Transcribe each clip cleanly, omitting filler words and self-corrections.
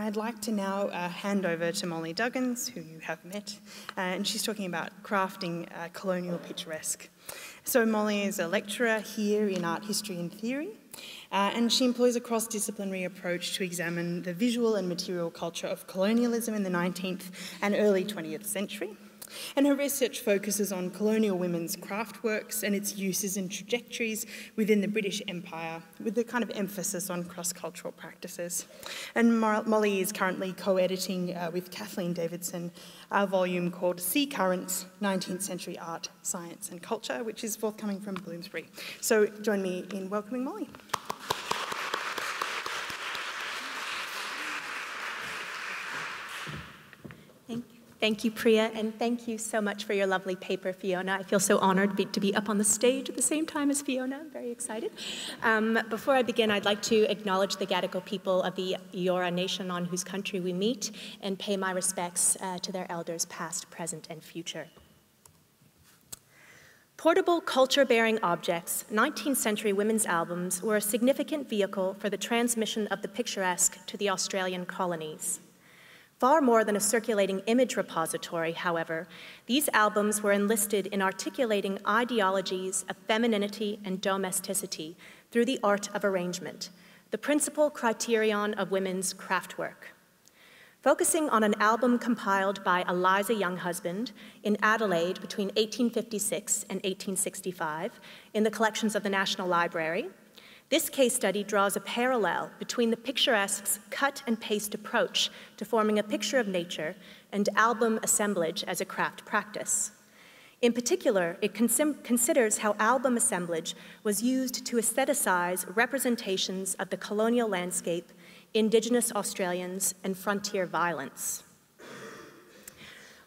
I'd like to now hand over to Molly Duggins, who you have met, and she's talking about crafting colonial picturesque. So Molly is a lecturer here in art history and theory, and she employs a cross-disciplinary approach to examine the visual and material culture of colonialism in the 19th and early 20th century. And her research focuses on colonial women's craft works and its uses and trajectories within the British Empire, with the kind of emphasis on cross-cultural practices. And Molly is currently co-editing with Kathleen Davidson a volume called Sea Currents, 19th Century Art, Science and Culture, which is forthcoming from Bloomsbury. So join me in welcoming Molly. Thank you, Priya, and thank you so much for your lovely paper, Fiona. I feel so honored to be up on the stage at the same time as Fiona. I'm very excited. Before I begin, I'd like to acknowledge the Gadigal people of the Eora Nation on whose country we meet and pay my respects to their elders past, present, and future. Portable, culture-bearing objects, 19th century women's albums were a significant vehicle for the transmission of the picturesque to the Australian colonies. Far more than a circulating image repository, however, these albums were enlisted in articulating ideologies of femininity and domesticity through the art of arrangement, the principal criterion of women's craftwork. Focusing on an album compiled by Eliza Younghusband in Adelaide between 1856 and 1865 in the collections of the National Library, this case study draws a parallel between the picturesque's cut-and-paste approach to forming a picture of nature and album assemblage as a craft practice. In particular, it considers how album assemblage was used to aestheticize representations of the colonial landscape, Indigenous Australians, and frontier violence.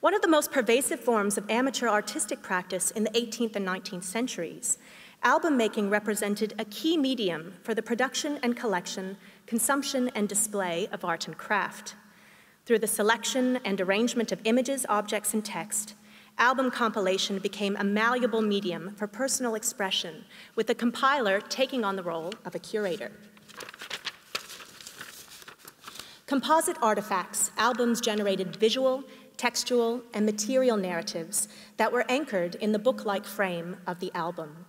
One of the most pervasive forms of amateur artistic practice in the 18th and 19th centuries, album making represented a key medium for the production and collection, consumption and display of art and craft. Through the selection and arrangement of images, objects, and text, album compilation became a malleable medium for personal expression, with the compiler taking on the role of a curator. Composite artifacts, albums generated visual, textual, and material narratives that were anchored in the book-like frame of the album.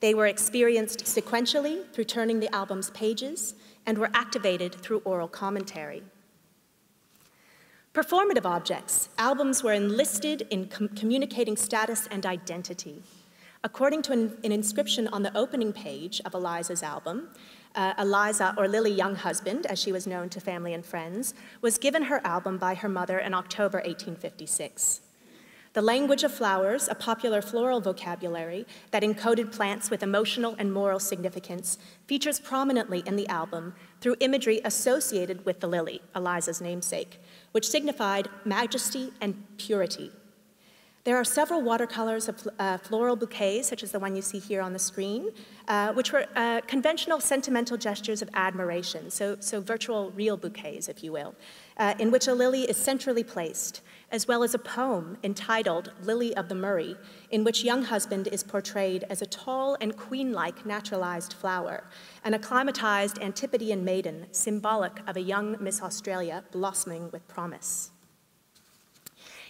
They were experienced sequentially through turning the album's pages and were activated through oral commentary. Performative objects, albums were enlisted in communicating status and identity. According to an inscription on the opening page of Eliza's album, Eliza, or Lily Younghusband, as she was known to family and friends, was given her album by her mother in October 1856. The language of flowers, a popular floral vocabulary that encoded plants with emotional and moral significance, features prominently in the album through imagery associated with the lily, Eliza's namesake, which signified majesty and purity. There are several watercolors of floral bouquets, such as the one you see here on the screen, which were conventional sentimental gestures of admiration, so virtual real bouquets, if you will, in which a lily is centrally placed, as well as a poem entitled Lily of the Murray, in which Younghusband is portrayed as a tall and queen-like naturalized flower, an acclimatized Antipodean maiden symbolic of a young Miss Australia blossoming with promise.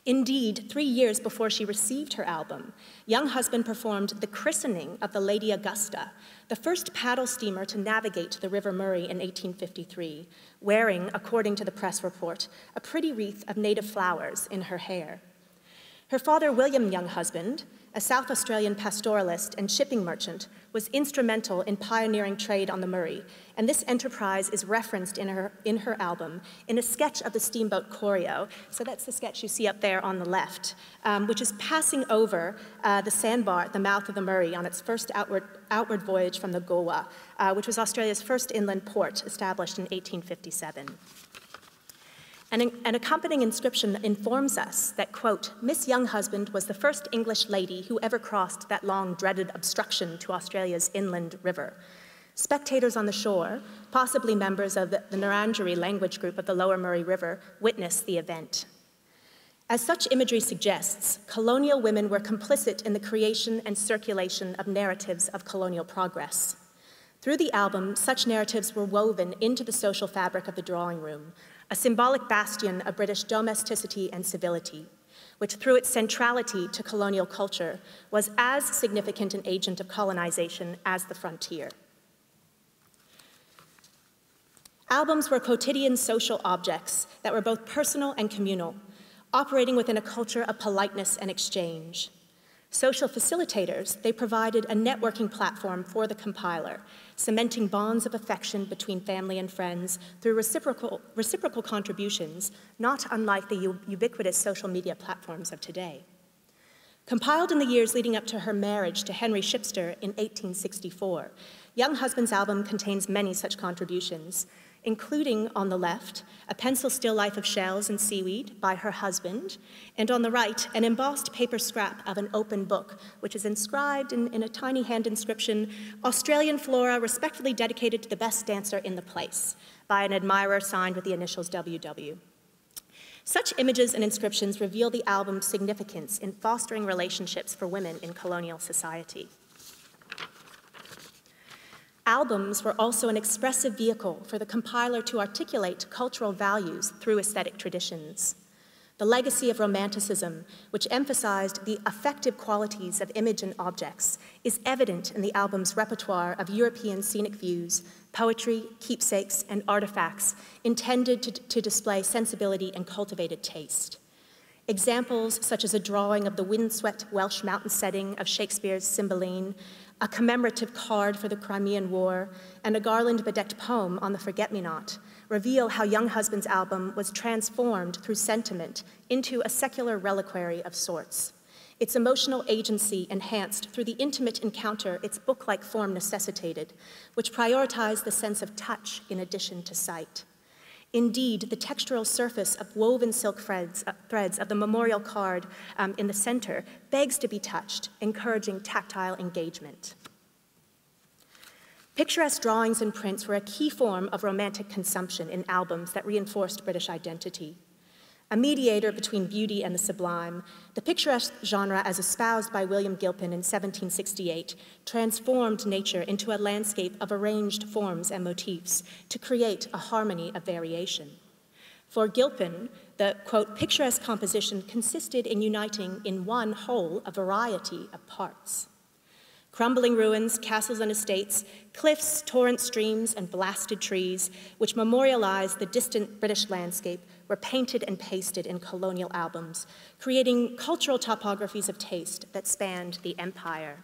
Indeed, 3 years before she received her album, Younghusband performed the christening of the Lady Augusta, the first paddle steamer to navigate the River Murray in 1853, wearing, according to the press report, a pretty wreath of native flowers in her hair. Her father, William Younghusband, a South Australian pastoralist and shipping merchant, was instrumental in pioneering trade on the Murray, and this enterprise is referenced in her album in a sketch of the steamboat Corio. So that's the sketch you see up there on the left, which is passing over the sandbar at the mouth of the Murray on its first outward voyage from the Goolwa, which was Australia's first inland port, established in 1857. An accompanying inscription informs us that, quote, Miss Younghusband was the first English lady who ever crossed that long-dreaded obstruction to Australia's inland river. Spectators on the shore, possibly members of the Narungara language group of the Lower Murray River, witnessed the event. As such imagery suggests, colonial women were complicit in the creation and circulation of narratives of colonial progress. Through the album, such narratives were woven into the social fabric of the drawing room, a symbolic bastion of British domesticity and civility, which through its centrality to colonial culture was as significant an agent of colonization as the frontier. Albums were quotidian social objects that were both personal and communal, operating within a culture of politeness and exchange. Social facilitators, they provided a networking platform for the compiler, cementing bonds of affection between family and friends through reciprocal contributions, not unlike the ubiquitous social media platforms of today. Compiled in the years leading up to her marriage to Henry Shipster in 1864, Younghusband's album contains many such contributions, including, on the left, a pencil still life of shells and seaweed by her husband, and on the right, an embossed paper scrap of an open book, which is inscribed in a tiny hand inscription, "Australian Flora, respectfully dedicated to the best dancer in the place," by an admirer signed with the initials WW. Such images and inscriptions reveal the album's significance in fostering relationships for women in colonial society. Albums were also an expressive vehicle for the compiler to articulate cultural values through aesthetic traditions. The legacy of Romanticism, which emphasized the affective qualities of image and objects, is evident in the album's repertoire of European scenic views, poetry, keepsakes, and artifacts intended to display sensibility and cultivated taste. Examples such as a drawing of the windswept Welsh mountain setting of Shakespeare's Cymbeline, a commemorative card for the Crimean War, and a garland-bedecked poem on the Forget-Me-Not reveal how Younghusband's album was transformed through sentiment into a secular reliquary of sorts. Its emotional agency enhanced through the intimate encounter its book-like form necessitated, which prioritized the sense of touch in addition to sight. Indeed, the textural surface of woven silk threads of the memorial card in the center begs to be touched, encouraging tactile engagement. Picturesque drawings and prints were a key form of romantic consumption in albums that reinforced British identity. A mediator between beauty and the sublime, the picturesque genre as espoused by William Gilpin in 1768 transformed nature into a landscape of arranged forms and motifs to create a harmony of variation. For Gilpin, the, quote, picturesque composition consisted in uniting in one whole a variety of parts. Crumbling ruins, castles and estates, cliffs, torrent streams, and blasted trees, which memorialized the distant British landscape, were painted and pasted in colonial albums, creating cultural topographies of taste that spanned the empire.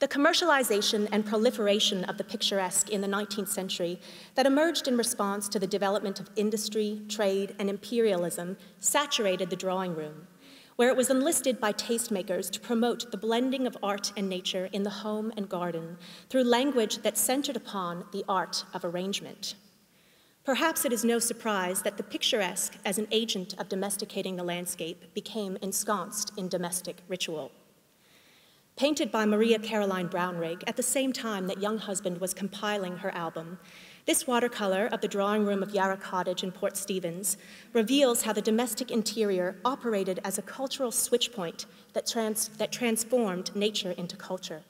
The commercialization and proliferation of the picturesque in the 19th century that emerged in response to the development of industry, trade, and imperialism saturated the drawing room, where it was enlisted by tastemakers to promote the blending of art and nature in the home and garden through language that centered upon the art of arrangement. Perhaps it is no surprise that the picturesque, as an agent of domesticating the landscape, became ensconced in domestic ritual. Painted by Maria Caroline Brownrigg at the same time that Younghusband was compiling her album, this watercolor of the drawing room of Yarra Cottage in Port Stephens reveals how the domestic interior operated as a cultural switch point that transformed nature into culture.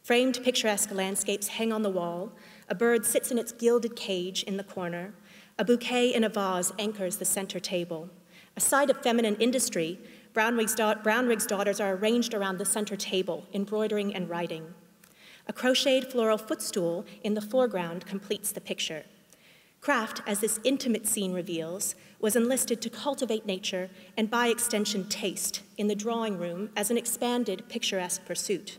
Framed picturesque landscapes hang on the wall, a bird sits in its gilded cage in the corner, a bouquet in a vase anchors the center table. A site of feminine industry, Brownrigg's daughters are arranged around the center table, embroidering and writing. A crocheted floral footstool in the foreground completes the picture. Craft, as this intimate scene reveals, was enlisted to cultivate nature and, by extension, taste in the drawing room as an expanded picturesque pursuit.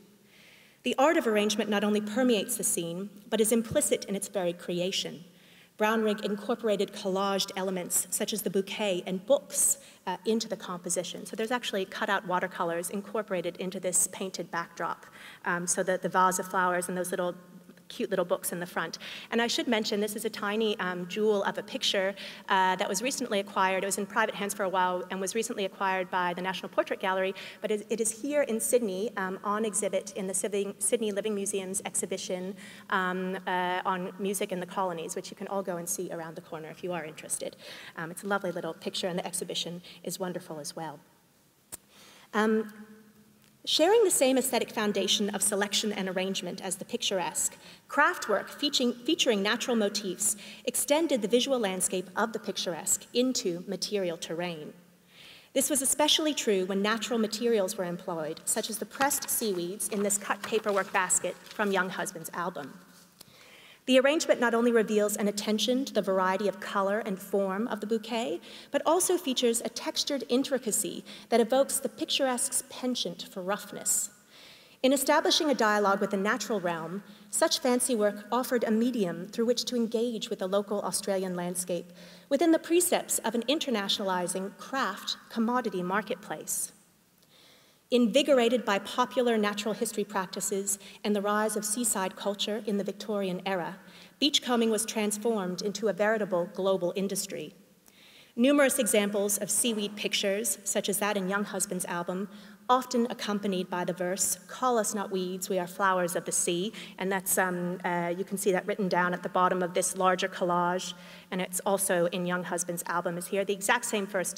The art of arrangement not only permeates the scene, but is implicit in its very creation. Brownrigg incorporated collaged elements, such as the bouquet and books, into the composition. So there's actually cut-out watercolors incorporated into this painted backdrop, so that the vase of flowers and those little cute little books in the front. And I should mention, this is a tiny jewel of a picture that was recently acquired. It was in private hands for a while and was recently acquired by the National Portrait Gallery, but it is here in Sydney on exhibit in the Sydney Living Museum's exhibition on music in the colonies, which you can all go and see around the corner if you are interested. It's a lovely little picture, and the exhibition is wonderful as well. Sharing the same aesthetic foundation of selection and arrangement as the picturesque, craftwork featuring natural motifs extended the visual landscape of the picturesque into material terrain. This was especially true when natural materials were employed, such as the pressed seaweeds in this cut paperwork basket from Younghusband's album. The arrangement not only reveals an attention to the variety of color and form of the bouquet, but also features a textured intricacy that evokes the picturesque's penchant for roughness. In establishing a dialogue with the natural realm, such fancy work offered a medium through which to engage with the local Australian landscape within the precepts of an internationalizing craft commodity marketplace. Invigorated by popular natural history practices and the rise of seaside culture in the Victorian era, beachcombing was transformed into a veritable global industry. Numerous examples of seaweed pictures, such as that in Younghusband's album, often accompanied by the verse, "Call us not weeds, we are flowers of the sea," and that's, you can see that written down at the bottom of this larger collage, and it's also in Younghusband's album is here. The exact same verse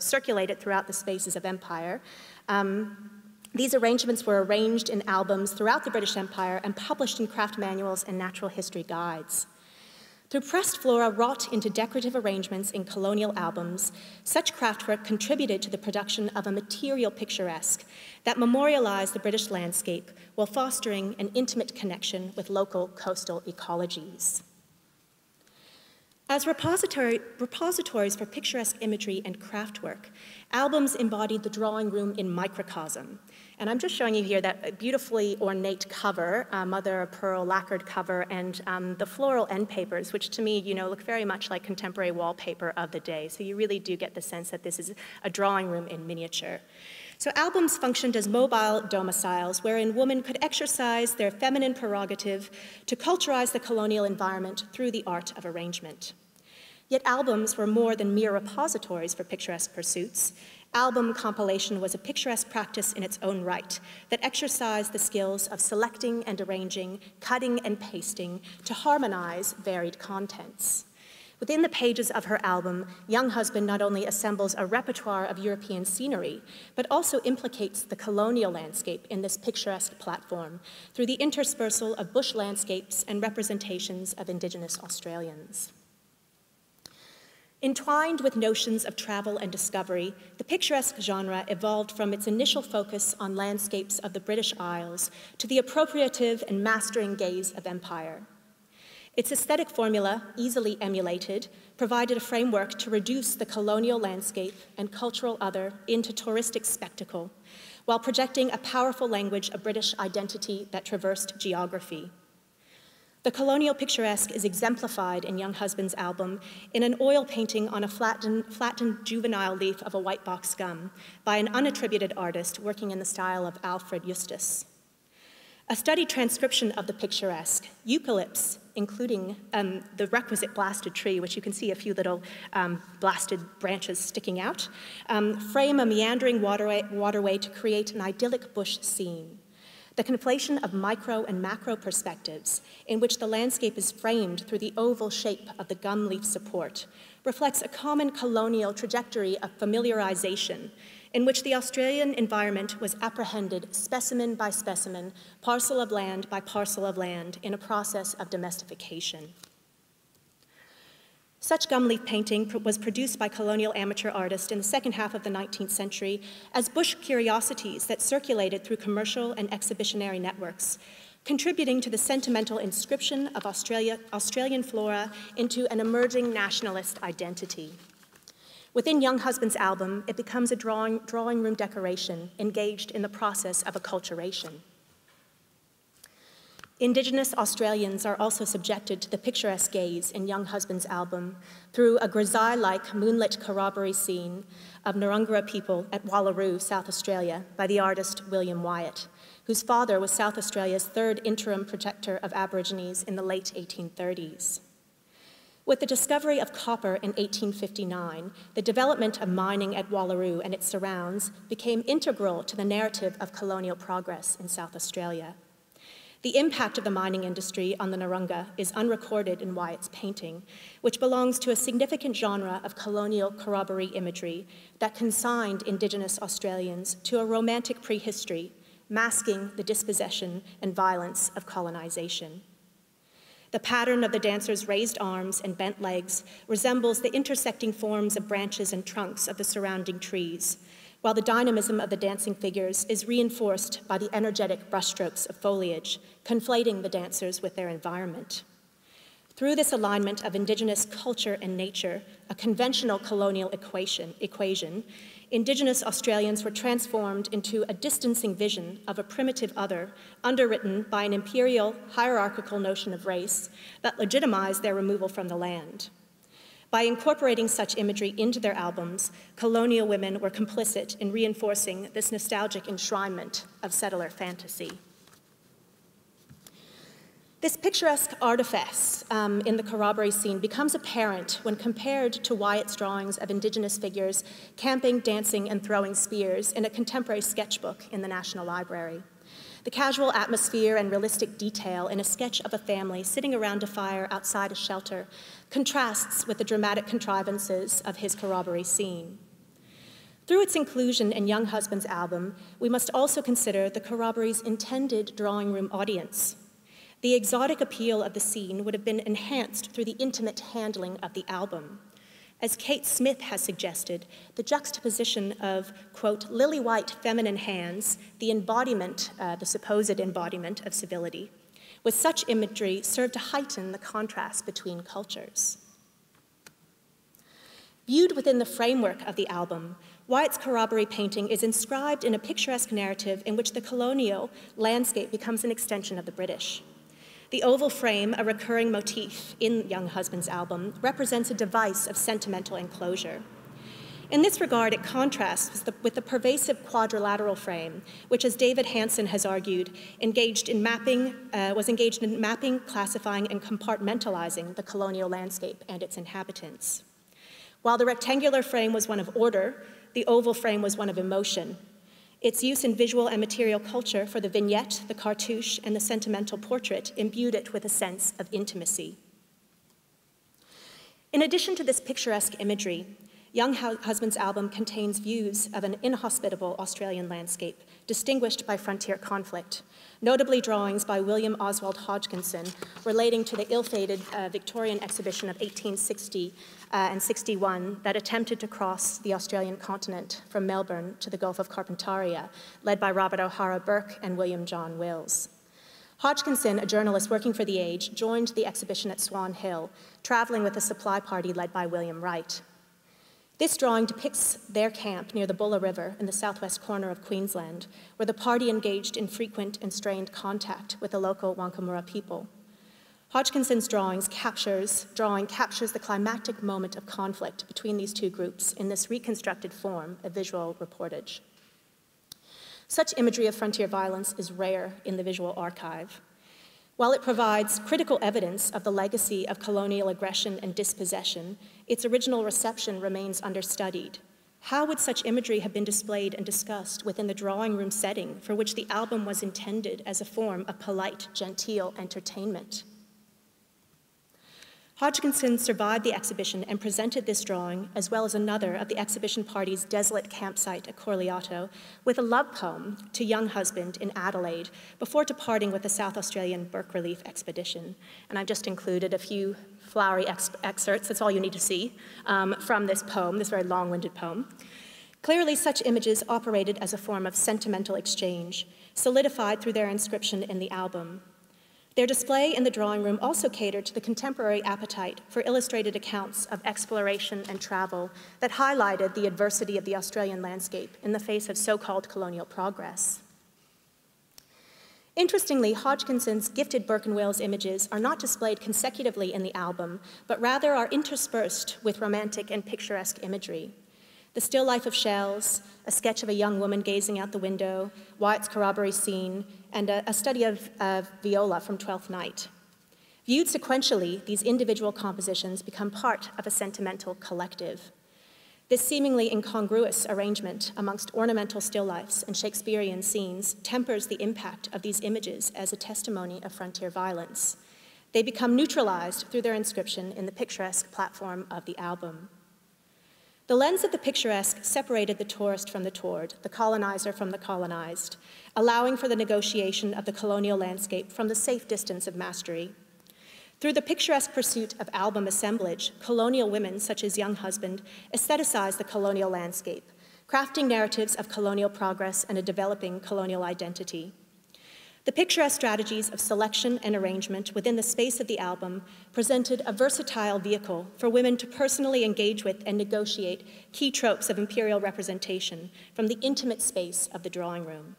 circulated throughout the spaces of empire. These arrangements were arranged in albums throughout the British Empire and published in craft manuals and natural history guides. Through pressed flora wrought into decorative arrangements in colonial albums, such craftwork contributed to the production of a material picturesque that memorialized the British landscape while fostering an intimate connection with local coastal ecologies. As repositories for picturesque imagery and craftwork, albums embodied the drawing room in microcosm. And I'm just showing you here that beautifully ornate cover, mother-of-pearl lacquered cover, and the floral end papers, which to me, you know, look very much like contemporary wallpaper of the day. So you really do get the sense that this is a drawing room in miniature. So albums functioned as mobile domiciles wherein women could exercise their feminine prerogative to culturize the colonial environment through the art of arrangement. Yet albums were more than mere repositories for picturesque pursuits. Album compilation was a picturesque practice in its own right that exercised the skills of selecting and arranging, cutting and pasting to harmonize varied contents. Within the pages of her album, Younghusband not only assembles a repertoire of European scenery, but also implicates the colonial landscape in this picturesque platform through the interspersal of bush landscapes and representations of Indigenous Australians. Entwined with notions of travel and discovery, the picturesque genre evolved from its initial focus on landscapes of the British Isles to the appropriative and mastering gaze of empire. Its aesthetic formula, easily emulated, provided a framework to reduce the colonial landscape and cultural other into touristic spectacle, while projecting a powerful language of British identity that traversed geography. The colonial picturesque is exemplified in Younghusband's album in an oil painting on a flattened juvenile leaf of a white box gum by an unattributed artist working in the style of Alfred Eustace. A studied transcription of the picturesque, eucalypts, including the requisite blasted tree, which you can see a few little blasted branches sticking out, frame a meandering waterway to create an idyllic bush scene. The conflation of micro and macro perspectives, in which the landscape is framed through the oval shape of the gum leaf support, reflects a common colonial trajectory of familiarization, in which the Australian environment was apprehended specimen by specimen, parcel of land by parcel of land, in a process of domestication. Such gum leaf painting was produced by colonial amateur artists in the second half of the 19th century as bush curiosities that circulated through commercial and exhibitionary networks, contributing to the sentimental inscription of Australian flora into an emerging nationalist identity. Within Younghusband's album, it becomes a drawing room decoration engaged in the process of acculturation. Indigenous Australians are also subjected to the picturesque gaze in Younghusband's album through a grisaille-like moonlit corroboree scene of Narungara people at Wallaroo, South Australia, by the artist William Wyatt, whose father was South Australia's third interim protector of Aborigines in the late 1830s. With the discovery of copper in 1859, the development of mining at Wallaroo and its surrounds became integral to the narrative of colonial progress in South Australia. The impact of the mining industry on the Narunga is unrecorded in Wyatt's painting, which belongs to a significant genre of colonial corroboree imagery that consigned Indigenous Australians to a romantic prehistory masking the dispossession and violence of colonization. The pattern of the dancer's raised arms and bent legs resembles the intersecting forms of branches and trunks of the surrounding trees, while the dynamism of the dancing figures is reinforced by the energetic brushstrokes of foliage, conflating the dancers with their environment. Through this alignment of Indigenous culture and nature, a conventional colonial equation, Indigenous Australians were transformed into a distancing vision of a primitive other, underwritten by an imperial, hierarchical notion of race that legitimized their removal from the land. By incorporating such imagery into their albums, colonial women were complicit in reinforcing this nostalgic enshrinement of settler fantasy. This picturesque artifice in the corroboree scene becomes apparent when compared to Wyatt's drawings of Indigenous figures camping, dancing, and throwing spears in a contemporary sketchbook in the National Library. The casual atmosphere and realistic detail in a sketch of a family sitting around a fire outside a shelter contrasts with the dramatic contrivances of his corroboree scene. Through its inclusion in Younghusband's album, we must also consider the corroboree's intended drawing room audience. The exotic appeal of the scene would have been enhanced through the intimate handling of the album. As Kate Smith has suggested, the juxtaposition of, quote, lily-white feminine hands, the supposed embodiment of civility, with such imagery served to heighten the contrast between cultures. Viewed within the framework of the album, Wyatt's corroboree painting is inscribed in a picturesque narrative in which the colonial landscape becomes an extension of the British. The oval frame, a recurring motif in Younghusband's album, represents a device of sentimental enclosure. In this regard, it contrasts with the pervasive quadrilateral frame, which, as David Hanson has argued, was engaged in mapping, classifying, and compartmentalizing the colonial landscape and its inhabitants. While the rectangular frame was one of order, the oval frame was one of emotion. Its use in visual and material culture for the vignette, the cartouche, and the sentimental portrait imbued it with a sense of intimacy. In addition to this picturesque imagery, Younghusband's album contains views of an inhospitable Australian landscape, distinguished by frontier conflict, notably drawings by William Oswald Hodgkinson relating to the ill-fated Victorian exhibition of 1860 and 61 that attempted to cross the Australian continent from Melbourne to the Gulf of Carpentaria, led by Robert O'Hara Burke and William John Wills. Hodgkinson, a journalist working for The Age, joined the exhibition at Swan Hill, traveling with a supply party led by William Wright. This drawing depicts their camp near the Bulla River in the southwest corner of Queensland, where the party engaged in frequent and strained contact with the local Wankamurra people. Hodgkinson's drawing captures the climactic moment of conflict between these two groups in this reconstructed form of visual reportage. Such imagery of frontier violence is rare in the visual archive. While it provides critical evidence of the legacy of colonial aggression and dispossession, its original reception remains understudied. How would such imagery have been displayed and discussed within the drawing room setting for which the album was intended as a form of polite, genteel entertainment? Hodgkinson survived the exhibition and presented this drawing, as well as another of the exhibition party's desolate campsite at Corleato, with a love poem to Younghusband in Adelaide before departing with the South Australian Burke Relief Expedition. And I've just included a few flowery excerpts, that's all you need to see, from this poem, this very long-winded poem. Clearly, such images operated as a form of sentimental exchange, solidified through their inscription in the album. Their display in the drawing room also catered to the contemporary appetite for illustrated accounts of exploration and travel that highlighted the adversity of the Australian landscape in the face of so-called colonial progress. Interestingly, Hodgkinson's gifted Burke and Wills images are not displayed consecutively in the album, but rather are interspersed with romantic and picturesque imagery. The still life of shells, a sketch of a young woman gazing out the window, Wyatt's corroboree scene, and a study of Viola from Twelfth Night. Viewed sequentially, these individual compositions become part of a sentimental collective. This seemingly incongruous arrangement amongst ornamental still lifes and Shakespearean scenes tempers the impact of these images as a testimony of frontier violence. They become neutralized through their inscription in the picturesque platform of the album. The lens of the picturesque separated the tourist from the toured, the colonizer from the colonized, allowing for the negotiation of the colonial landscape from the safe distance of mastery. Through the picturesque pursuit of album assemblage, colonial women such as Younghusband aestheticized the colonial landscape, crafting narratives of colonial progress and a developing colonial identity. The picturesque strategies of selection and arrangement within the space of the album presented a versatile vehicle for women to personally engage with and negotiate key tropes of imperial representation from the intimate space of the drawing room.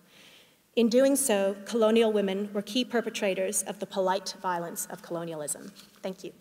In doing so, colonial women were key perpetrators of the polite violence of colonialism. Thank you.